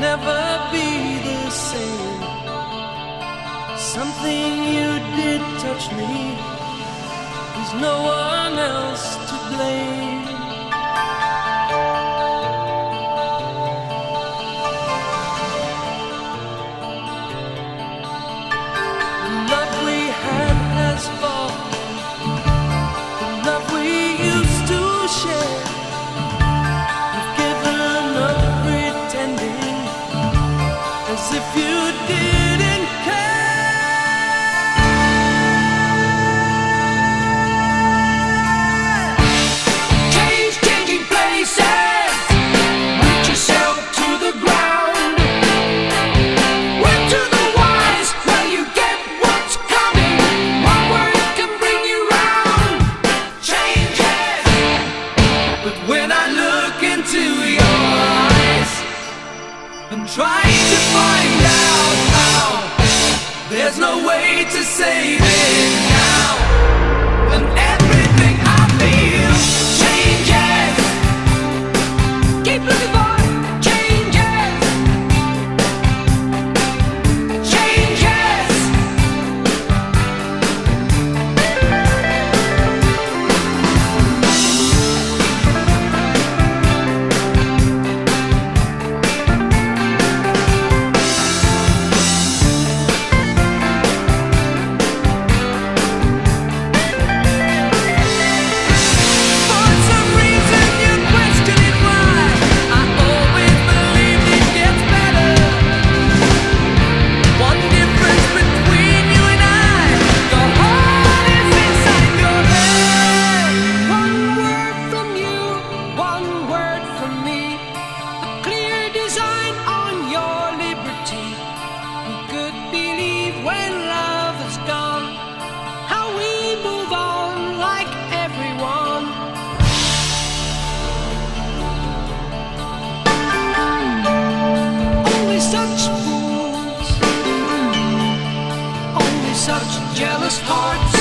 Never be the same. Something you did touch me. There's no one else to blame. The love we had has fallen. The love we used to share. We've given up pretending. As if you didn't care. Change, changing places. Root yourself to the ground. Went to the wise. Well, you get what's coming. One word can bring you round. Changes. But when I look into your eyes and try to find out how, there's no way to save it now. And everything I feel changes. Keep looking for changes. Changes. Such jealous hearts.